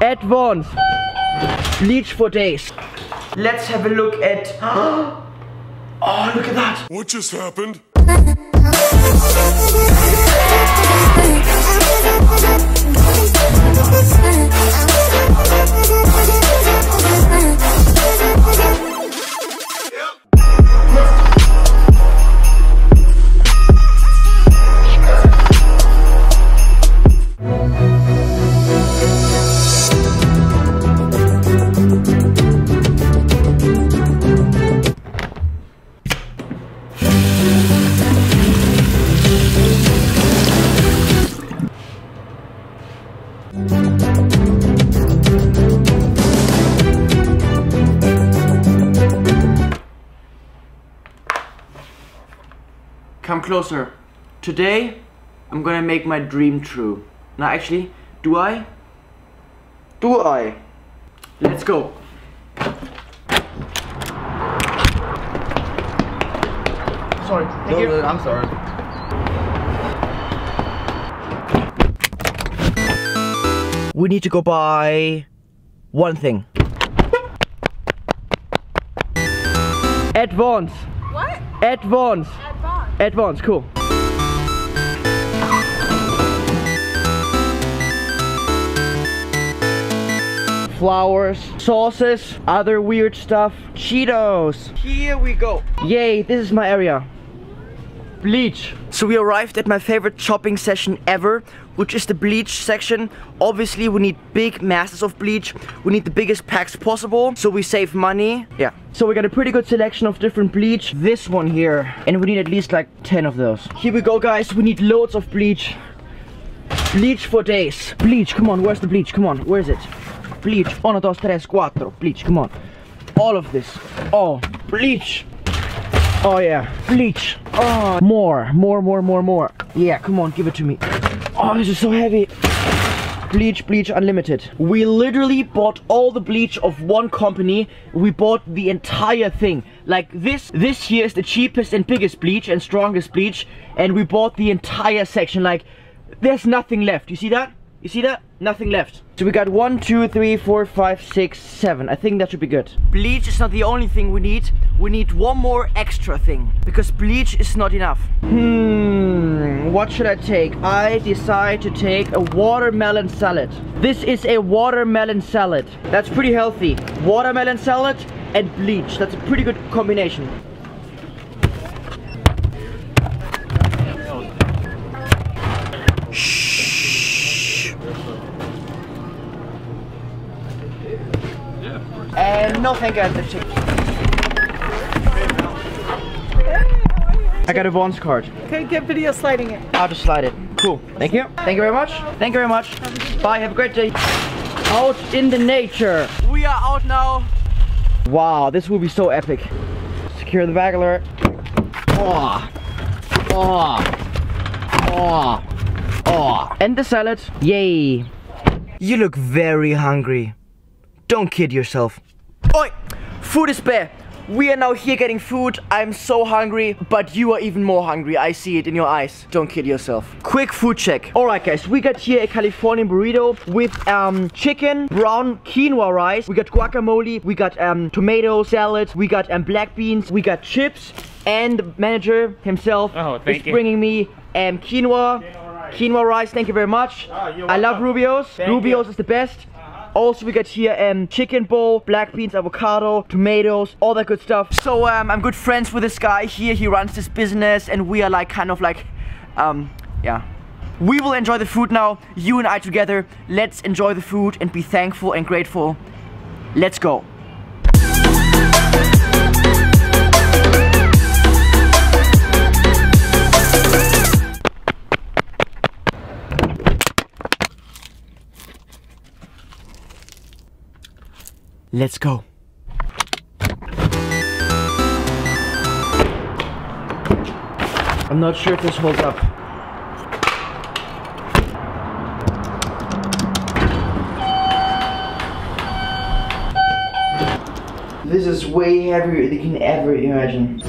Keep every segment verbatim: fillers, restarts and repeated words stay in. at once. Bleach for days. Let's have a look at... Oh, look at that. What just happened? Come closer. Today, I'm gonna make my dream true. No, actually, do I? Do I? Let's go. Sorry. No, no, I'm sorry. We need to go buy one thing. At once. What? At once. Advance, cool. Flowers, sauces, other weird stuff, Cheetos. Here we go. Yay, this is my area. Bleach. So we arrived at my favorite shopping session ever, which is the bleach section. Obviously, we need big masses of bleach. We need the biggest packs possible, so we save money. Yeah. So we got a pretty good selection of different bleach. This one here. And we need at least like ten of those. Here we go, guys. We need loads of bleach. Bleach for days. Bleach, come on. Where's the bleach? Come on. Where is it? Bleach. Uno, dos, tres, cuatro. Bleach, come on. All of this. Oh, bleach. Oh yeah, bleach. Oh, more, more, more, more, more. Yeah, come on, give it to me. Oh, this is so heavy. Bleach, bleach, unlimited. We literally bought all the bleach of one company. We bought the entire thing. Like this, this here is the cheapest and biggest bleach and strongest bleach. And we bought the entire section. Like, there's nothing left. You see that? You see that? Nothing left. So we got one, two, three, four, five, six, seven. I think that should be good. Bleach is not the only thing we need. We need one more extra thing, because bleach is not enough. Hmm, what should I take? I decide to take a watermelon salad. This is a watermelon salad. That's pretty healthy. Watermelon salad and bleach. That's a pretty good combination. And no thank you at the chick. I got a Vons card. Okay, get video sliding it. I'll just slide it. Cool. Thank you. Thank you very much. Thank you very much. Bye. Have a great day. Out in the nature. We are out now. Wow, this will be so epic. Secure the bag alert. Oh. Oh. Oh. Oh. And the salad. Yay. You look very hungry. Don't kid yourself. Oi! Food is bare. We are now here getting food. I'm so hungry, but you are even more hungry. I see it in your eyes. Don't kid yourself. Quick food check. Alright guys, we got here a Californian burrito with um, chicken, brown quinoa rice. We got guacamole, we got um, tomato salad, we got um, black beans, we got chips, and the manager himself oh, thank is you. bringing me um, quinoa, quinoa rice. quinoa rice. Thank you very much. Ah, I love Rubio's. Thank Rubio's you. is the best. Also, we got here um, chicken bowl, black beans, avocado, tomatoes, all that good stuff. So um, I'm good friends with this guy here. He runs this business and we are like kind of like, um, yeah. We will enjoy the food now, you and I together. Let's enjoy the food and be thankful and grateful. Let's go. Let's go. I'm not sure if this holds up. This is way heavier than you can ever imagine.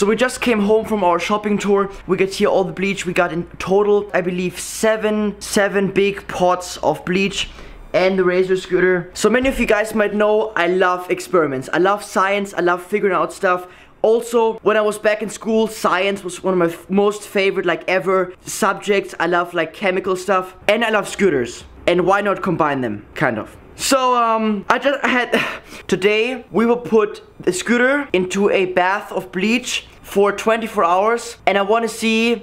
So we just came home from our shopping tour. We get here all the bleach. We got in total, I believe, seven, seven big pots of bleach and the Razor scooter. So many of you guys might know I love experiments. I love science. I love figuring out stuff. Also, when I was back in school, science was one of my f most favorite, like, ever subjects. I love, like, chemical stuff. And I love scooters. And why not combine them, kind of. So, um, I just I had... today, we will put the scooter into a bath of bleach for twenty-four hours. And I want to see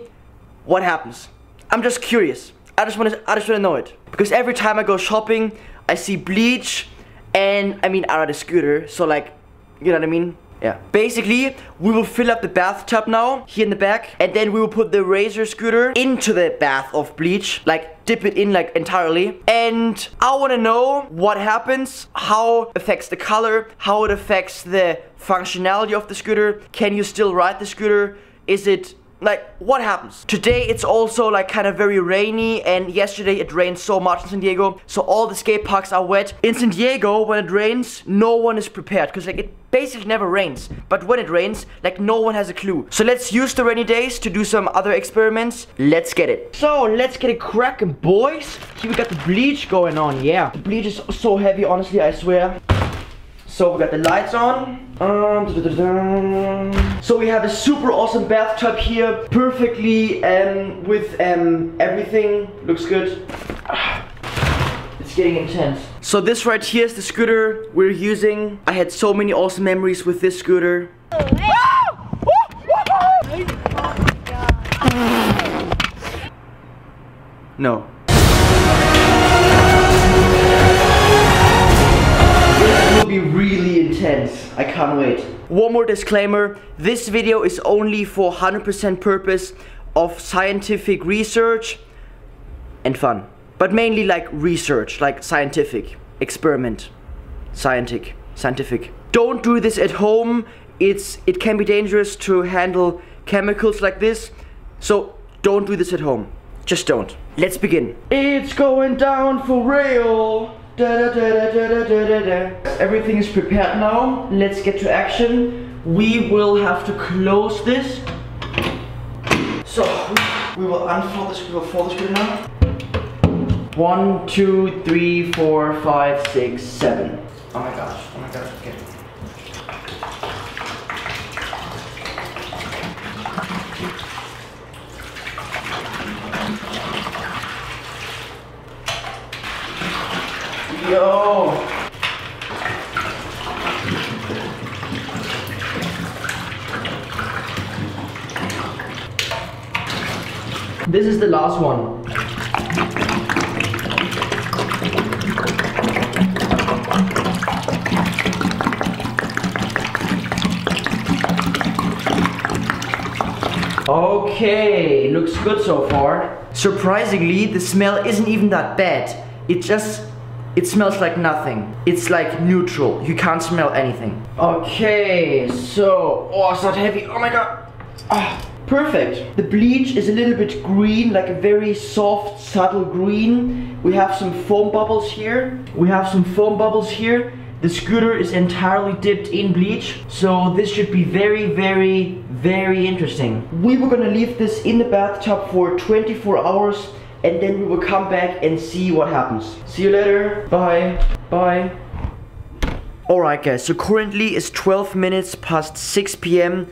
what happens. I'm just curious. I just want to I just want to know it. Because every time I go shopping, I see bleach. And, I mean, I ride a scooter. So, like, you know what I mean? Yeah. Basically, we will fill up the bathtub now, here in the back, and then we will put the Razor scooter into the bath of bleach, like dip it in like entirely. And I want to know what happens, how it affects the color, how it affects the functionality of the scooter. Can you still ride the scooter? Is it like, what happens? Today it's also like kind of very rainy, and yesterday it rained so much in San Diego, so all the skate parks are wet. In San Diego, when it rains, no one is prepared, because like it basically never rains. But when it rains, like no one has a clue. So let's use the rainy days to do some other experiments. Let's get it. So let's get it cracking, boys. Here we got the bleach going on, yeah. The bleach is so heavy, honestly, I swear. So we got the lights on. Um, da -da -da. So we have a super awesome bathtub here, perfectly um, with um, everything. Looks good. It's getting intense. So this right here is the scooter we're using. I had so many awesome memories with this scooter. Oh, hey. No. Be really intense. I can't wait. One more disclaimer, this video is only for one hundred percent purpose of scientific research and fun, but mainly like research, like scientific experiment, scientific scientific don't do this at home. It's it can be dangerous to handle chemicals like this, so don't do this at home. Just don't. Let's begin. It's going down for real. Da, da, da, da, da, da, da, da. Everything is prepared now. Let's get to action. We will have to close this. So we will unfold this. We will fold this now. One, two, three, four, five, six, seven. Oh my gosh! Oh my gosh! Okay. Yo! This is the last one. Okay, looks good so far. Surprisingly, the smell isn't even that bad. It just... It smells like nothing. It's like neutral. You can't smell anything. Okay, so... Oh, it's not heavy. Oh my god. Ah, perfect. The bleach is a little bit green, like a very soft, subtle green. We have some foam bubbles here. We have some foam bubbles here. The scooter is entirely dipped in bleach. So this should be very, very, very interesting. We were gonna leave this in the bathtub for twenty-four hours. And then we will come back and see what happens. See you later. Bye. Bye. Alright guys, so currently it's twelve minutes past six p m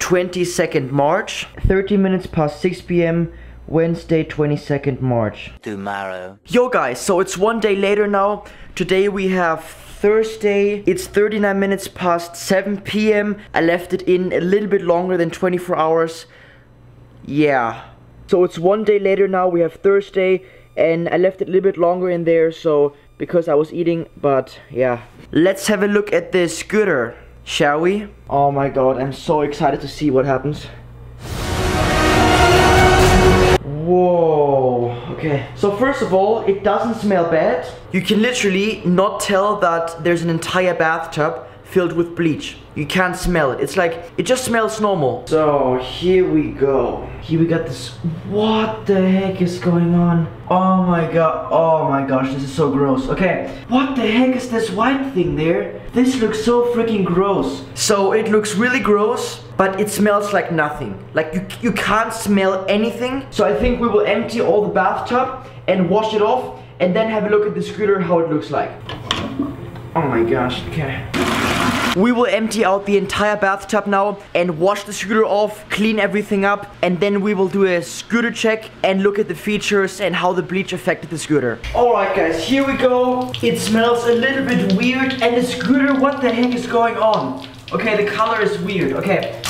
twenty-second March. thirteen minutes past six p m Wednesday twenty-second March. Tomorrow. Yo guys, so it's one day later now. Today we have Thursday. It's thirty-nine minutes past seven p m I left it in a little bit longer than twenty-four hours. Yeah. So it's one day later now, we have Thursday, and I left it a little bit longer in there, so, because I was eating, but, yeah. Let's have a look at this scooter, shall we? Oh my god, I'm so excited to see what happens. Whoa, okay. So first of all, it doesn't smell bad. You can literally not tell that there's an entire bathtub filled with bleach. You can't smell it. It's like, it just smells normal. So here we go. Here we got this. What the heck is going on? Oh my god. Oh my gosh, this is so gross. Okay, what the heck is this white thing there? This looks so freaking gross. So it looks really gross. but it smells like nothing. Like you, you can't smell anything. So I think we will empty all the bathtub and wash it off and then have a look at the scooter, how it looks like. Oh my gosh, okay. We will empty out the entire bathtub now and wash the scooter off, clean everything up, and then we will do a scooter check and look at the features and how the bleach affected the scooter. Alright guys, here we go. It smells a little bit weird, and the scooter, what the heck is going on? Okay, the color is weird, okay.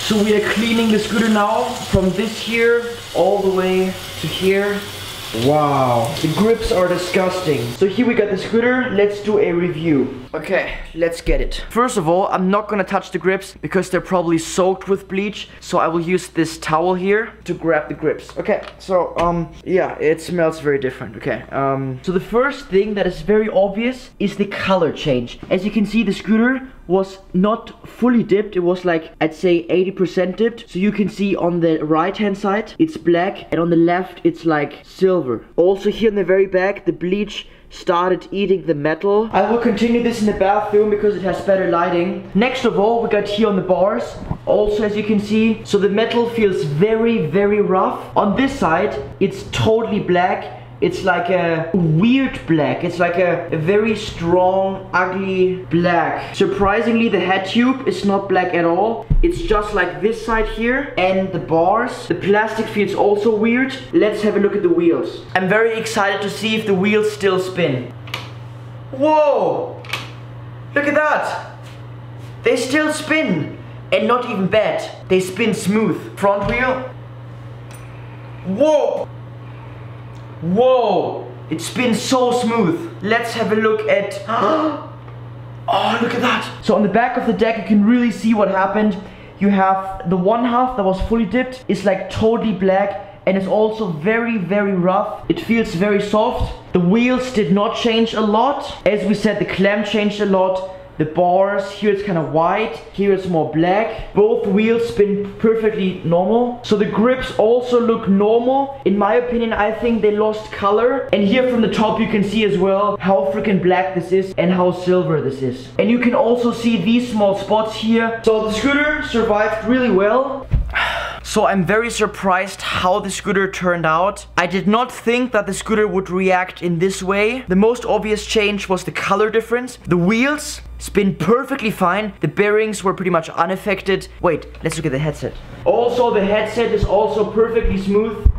So we are cleaning the scooter now from this here all the way to here. Wow, the grips are disgusting. So here we got the scooter, let's do a review. Okay, let's get it. First of all, I'm not gonna touch the grips because they're probably soaked with bleach. So I will use this towel here to grab the grips. Okay, so um, yeah, it smells very different, okay. Um, so the first thing that is very obvious is the color change. As you can see, the scooter was not fully dipped. It was like, I'd say eighty percent dipped. So you can see on the right hand side, it's black, and on the left, it's like silver. Also here in the very back, the bleach started eating the metal. I will continue this in the bathroom because it has better lighting. Next of all, we got here on the bars, also as you can see. So the metal feels very, very rough. On this side, it's totally black. It's like a weird black. It's like a, a very strong, ugly black. Surprisingly, the head tube is not black at all. It's just like this side here and the bars. The plastic feels also weird. Let's have a look at the wheels. I'm very excited to see if the wheels still spin. Whoa! Look at that! They still spin. And not even bad. They spin smooth. Front wheel. Whoa! Whoa, it spins so smooth. Let's have a look at, oh, look at that. So on the back of the deck, you can really see what happened. You have the one half that was fully dipped. It's like totally black, and it's also very, very rough. It feels very soft. The wheels did not change a lot. As we said, the clamp changed a lot. The bars, here it's kind of white, here it's more black. Both wheels spin perfectly normal. So the grips also look normal. In my opinion, I think they lost color. And here from the top you can see as well how freaking black this is and how silver this is. And you can also see these small spots here. So the scooter survived really well. So I'm very surprised how the scooter turned out. I did not think that the scooter would react in this way. The most obvious change was the color difference. The wheels spin perfectly fine. The bearings were pretty much unaffected. Wait, let's look at the headset. Also, the headset is also perfectly smooth.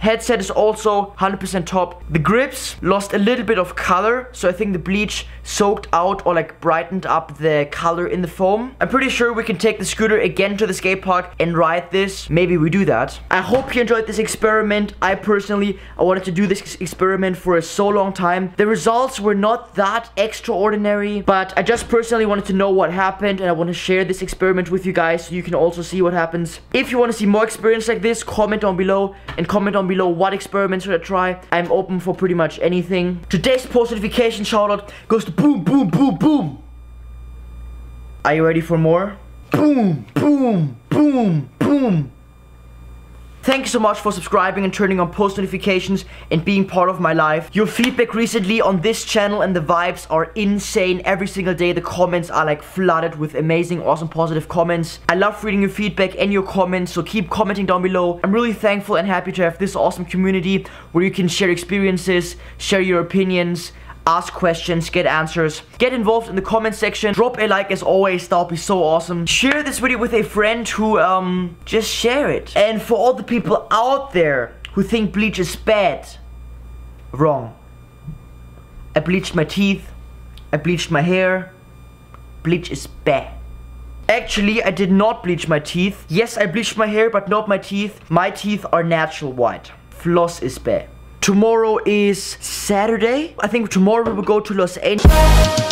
Headset is also one hundred percent top. The grips lost a little bit of color, so I think the bleach soaked out or like brightened up the color in the foam. I'm pretty sure we can take the scooter again to the skate park and ride this. Maybe we do that. I hope you enjoyed this experiment. I personally, I wanted to do this experiment for a so long time. The results were not that extraordinary, but I just personally wanted to know what happened, and I want to share this experiment with you guys so you can also see what happens. If you want to see more experiments like this, comment down below and comment on below below what experiments should I try. I'm open for pretty much anything. Today's post notification shoutout goes to boom, boom, boom, boom. Are you ready for more? Boom, boom, boom, boom. Thank you so much for subscribing and turning on post notifications and being part of my life. Your feedback recently on this channel and the vibes are insane every single day. The comments are like flooded with amazing, awesome, positive comments. I love reading your feedback and your comments, so keep commenting down below. I'm really thankful and happy to have this awesome community where you can share experiences, share your opinions, ask questions, get answers, get involved in the comment section, drop a like as always, that'll be so awesome. Share this video with a friend who, um, just share it. And for all the people out there who think bleach is bad, wrong. I bleached my teeth, I bleached my hair, bleach is bad. Actually, I did not bleach my teeth. Yes, I bleached my hair, but not my teeth. My teeth are natural white. Floss is bad. Tomorrow is Saturday. I think tomorrow we will go to Los Angeles.